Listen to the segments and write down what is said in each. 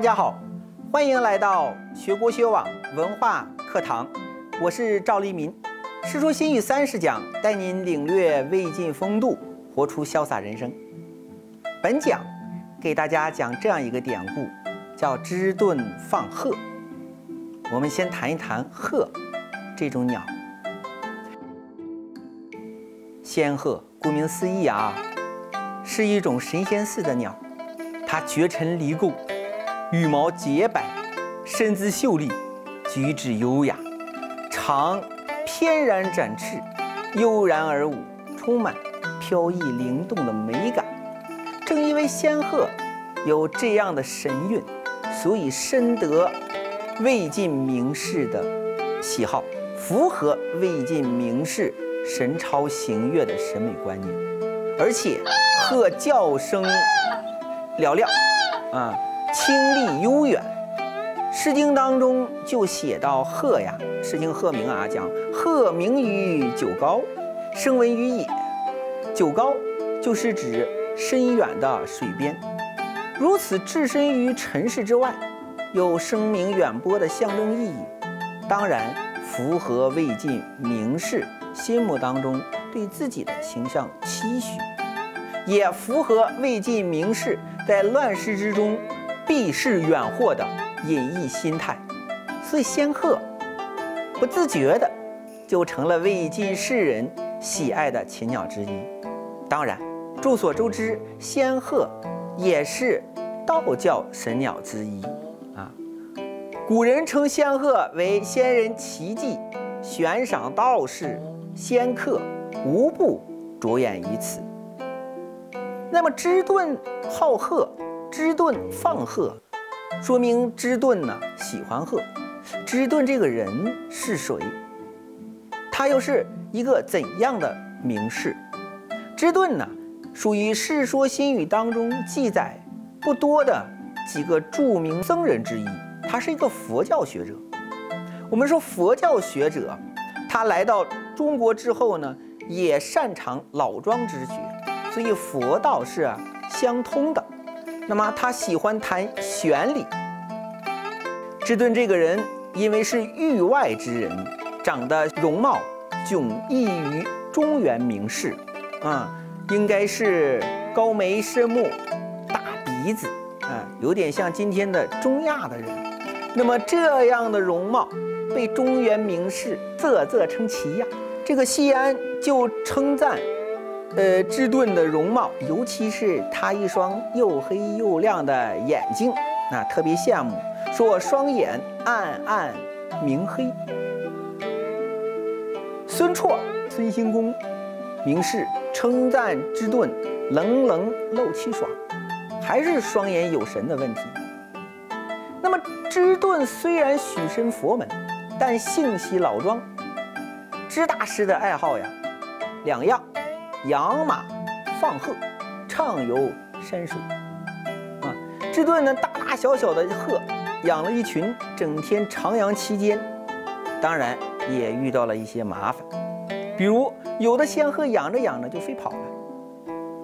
大家好，欢迎来到学国学网文化课堂，我是赵黎民，《世说新语》30讲带您领略魏晋风度，活出潇洒人生。本讲给大家讲这样一个典故，叫支盾放鹤。我们先谈一谈鹤这种鸟。仙鹤，顾名思义啊，是一种神仙似的鸟，它绝尘离垢。 羽毛洁白，身姿秀丽，举止优雅，常翩然展翅，悠然而舞，充满飘逸灵动的美感。正因为仙鹤有这样的神韵，所以深得魏晋名士的喜好，符合魏晋名士神超行跃的审美观念。而且鹤叫声嘹亮，清丽悠远，《诗经》当中就写到鹤呀，《诗经·鹤鸣》啊，讲鹤鸣于九皋，声闻于野。九皋就是指深远的水边，如此置身于尘世之外，有声名远播的象征意义，当然符合魏晋名士心目当中对自己的形象期许，也符合魏晋名士在乱世之中 避世远祸的隐逸心态，所以仙鹤不自觉的就成了魏晋世人喜爱的禽鸟之一。当然，众所周知，仙鹤也是道教神鸟之一啊。古人称仙鹤为仙人奇迹，悬赏道士、仙客，无不着眼于此。那么，支盾好鹤， 支盾放鹤，说明支盾呢喜欢鹤。支盾这个人是谁？他又是一个怎样的名士？支盾呢，属于《世说新语》当中记载不多的几个著名僧人之一。他是一个佛教学者。我们说佛教学者，他来到中国之后呢，也擅长老庄之学，所以佛道是相通的。 那么他喜欢谈玄理。支盾这个人因为是域外之人，长得容貌迥异于中原名士，应该是高眉深目、大鼻子，有点像今天的中亚的人。那么这样的容貌被中原名士啧啧称奇呀。这个西安就称赞 支盾的容貌，尤其是他一双又黑又亮的眼睛，特别羡慕，说双眼暗暗明黑。孙绰，孙兴公，名士称赞支盾冷冷露气爽，还是双眼有神的问题。那么支盾虽然许身佛门，但性喜老庄。支大师的爱好呀，两样。 养马放鹤，畅游山水。支盾呢，大大小小的鹤养了一群，整天徜徉其间。当然也遇到了一些麻烦，比如有的仙鹤养着养着就飞跑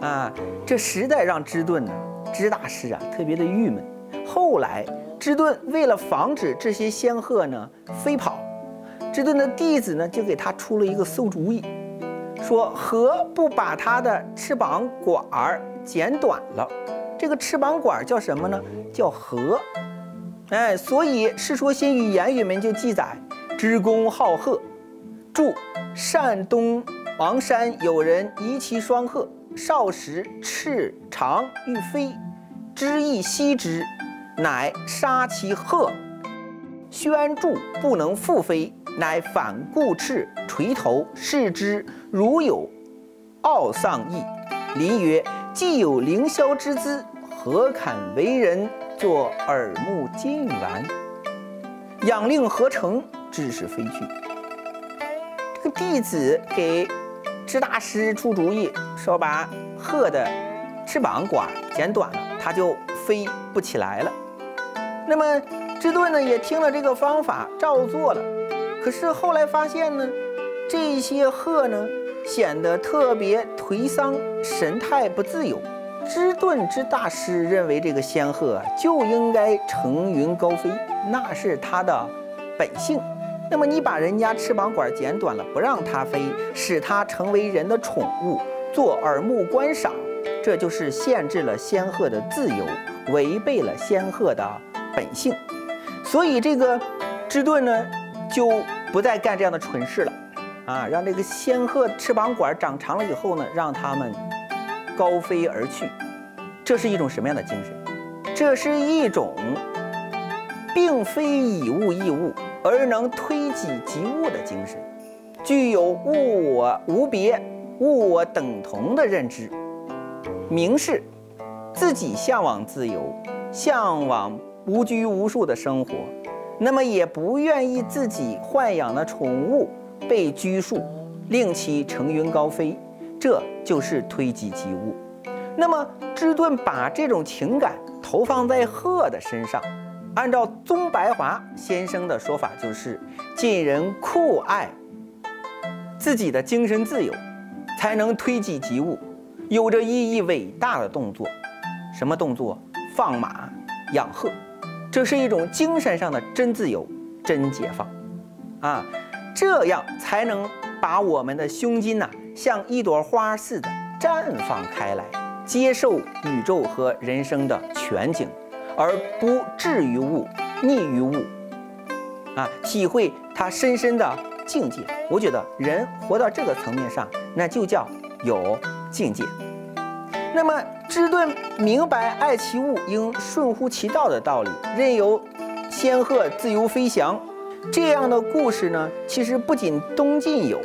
了，这实在让支盾呢，支大师特别的郁闷。后来支盾为了防止这些仙鹤呢飞跑，支盾的弟子呢就给他出了一个馊主意。 说何不把它的翅膀管儿剪短了？这个翅膀管儿叫什么呢？叫和。所以《世说新语》言语们就记载：支公好鹤，住山东王山有人遗其双鹤，少时翅长欲飞，知亦惜之，乃杀其鹤，宣住不能复飞。 乃反顾翅垂头视之，如有懊丧意。临曰：“既有凌霄之姿，何堪为人作耳目金玉丸？仰令何成？知是非去。”这个弟子给支大师出主意，说把鹤的翅膀管剪短了，它就飞不起来了。那么支盾呢，也听了这个方法，照做了。 可是后来发现呢，这些鹤呢显得特别颓丧，神态不自由，芝顿之大师认为这个仙鹤就应该乘云高飞，那是它的本性。那么你把人家翅膀管剪短了，不让它飞，使它成为人的宠物，做耳目观赏，这就是限制了仙鹤的自由，违背了仙鹤的本性。所以这个芝顿呢，就不再干这样的蠢事了。 啊，让这个仙鹤翅膀管长长了以后呢，让它们高飞而去，这是一种什么样的精神？这是一种并非以物易物，而能推己及物的精神，具有物我无别、物我等同的认知，明示自己向往自由，向往无拘无束的生活，那么也不愿意自己豢养的宠物 被拘束，令其乘云高飞，这就是推己及物。那么芝顿把这种情感投放在鹤的身上，按照宗白华先生的说法，就是尽人酷爱自己的精神自由，才能推己及物，有着意义伟大的动作。什么动作？放马养鹤，这是一种精神上的真自由、真解放，啊。 这样才能把我们的胸襟呐，像一朵花似的绽放开来，接受宇宙和人生的全景，而不滞于物、溺于物，啊，体会它深深的境界。我觉得人活到这个层面上，那就叫有境界。那么芝顿明白爱其物应顺乎其道的道理，任由仙鹤自由飞翔。 这样的故事呢，其实不仅东晋有，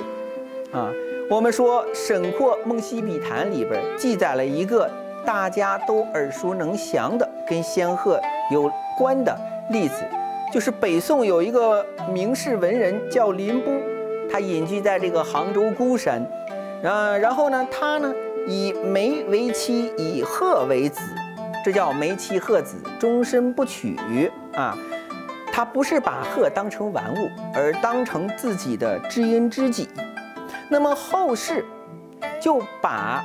啊，我们说《沈括梦溪笔谈》里边记载了一个大家都耳熟能详的跟仙鹤有关的例子，就是北宋有一个名士文人叫林逋，他隐居在这个杭州孤山，然后呢，他呢以梅为妻，以鹤为子，这叫梅妻鹤子，终身不娶啊。 他不是把鹤当成玩物，而当成自己的知音知己。那么后世就把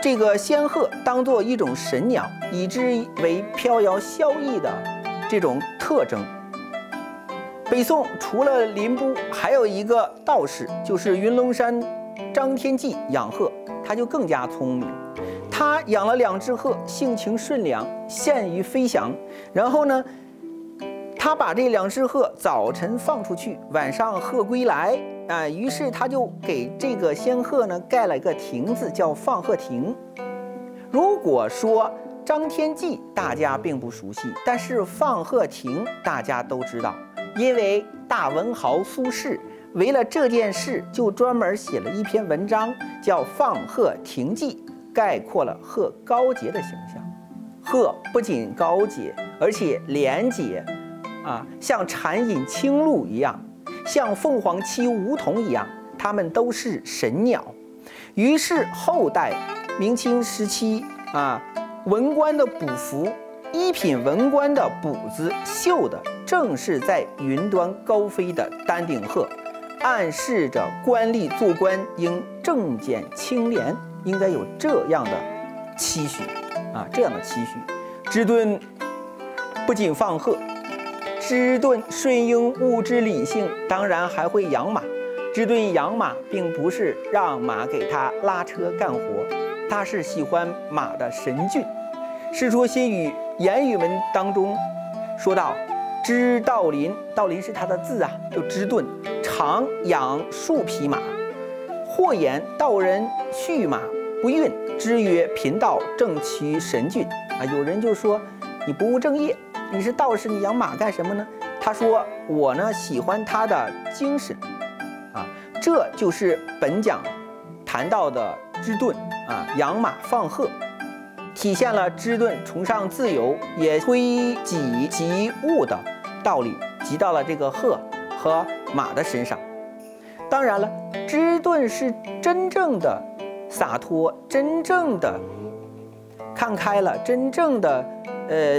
这个仙鹤当做一种神鸟，以之为飘摇萧逸的这种特征。北宋除了林逋，还有一个道士，就是云龙山张天济养鹤，他就更加聪明。 他养了2只鹤，性情顺良，善于飞翔。然后呢？ 他把这2只鹤早晨放出去，晚上鹤归来啊，于是他就给这个仙鹤呢盖了一个亭子，叫放鹤亭。如果说张天济大家并不熟悉，但是放鹤亭大家都知道，因为大文豪苏轼为了这件事就专门写了一篇文章，叫《放鹤亭记》，概括了鹤高洁的形象。鹤不仅高洁，而且廉洁。 啊，像蝉饮清露一样，像凤凰栖梧桐一样，它们都是神鸟。于是后代明清时期啊，文官的补服，一品文官的补子绣的正是在云端高飞的丹顶鹤，暗示着官吏做官应正简清廉，应该有这样的期许啊，这样的期许。芝顿不仅放鹤。 芝顿顺应物之理性，当然还会养马。芝顿养马，并不是让马给他拉车干活，他是喜欢马的神骏。《世说新语》言语文当中说到：“芝道林，道林是他的字啊，就芝顿常养数匹马。或言道人畜马不运，之曰贫道正其神骏啊。”有人就说：“你不务正业。” 你是道士，你养马干什么呢？他说：“我呢喜欢他的精神，啊，这就是本讲谈到的芝顿啊，养马放鹤，体现了芝顿崇尚自由也推己及物的道理，集到了这个鹤和马的身上。当然了，芝顿是真正的洒脱，真正的看开了，真正的。”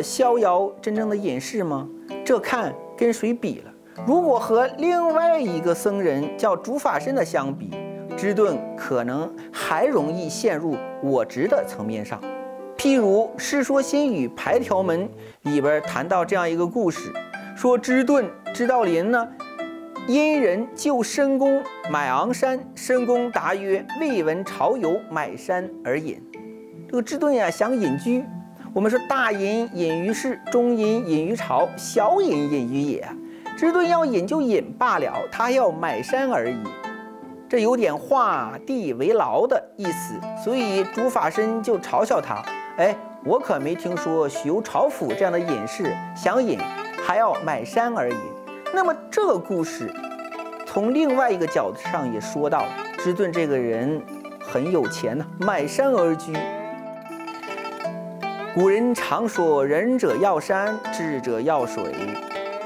逍遥真正的隐士吗？这看跟谁比了。如果和另外一个僧人叫竺法深的相比，芝顿可能还容易陷入我执的层面上，譬如《世说新语·排条门》里边谈到这样一个故事，说支遁、支道林呢，因人救申公买昂山，申公答曰：“未闻朝有买山而隐。”这个支遁啊，想隐居。我们说大隐隐于市，中隐隐于朝，小隐隐于野。支遁要隐就隐罢了，他要买山而已，这有点画地为牢的意思。所以竺法深就嘲笑他：“哎，我可没听说许由朝府这样的隐士，想隐还要买山而已。”那么这个故事从另外一个角度上也说到，支遁这个人很有钱呢，买山而居。古人常说“仁者要山，智者要水”。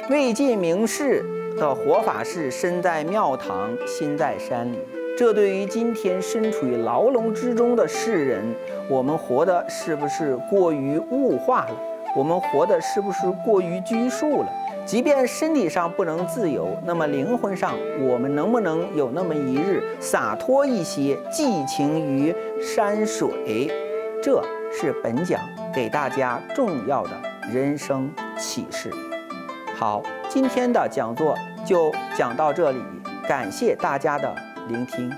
魏晋名士的活法是身在庙堂，心在山里。这对于今天身处于牢笼之中的世人，我们活的是不是过于物化了？我们活的是不是过于拘束了？即便身体上不能自由，那么灵魂上，我们能不能有那么一日洒脱一些，寄情于山水？这是本讲给大家重要的人生启示。好，今天的讲座就讲到这里，感谢大家的聆听。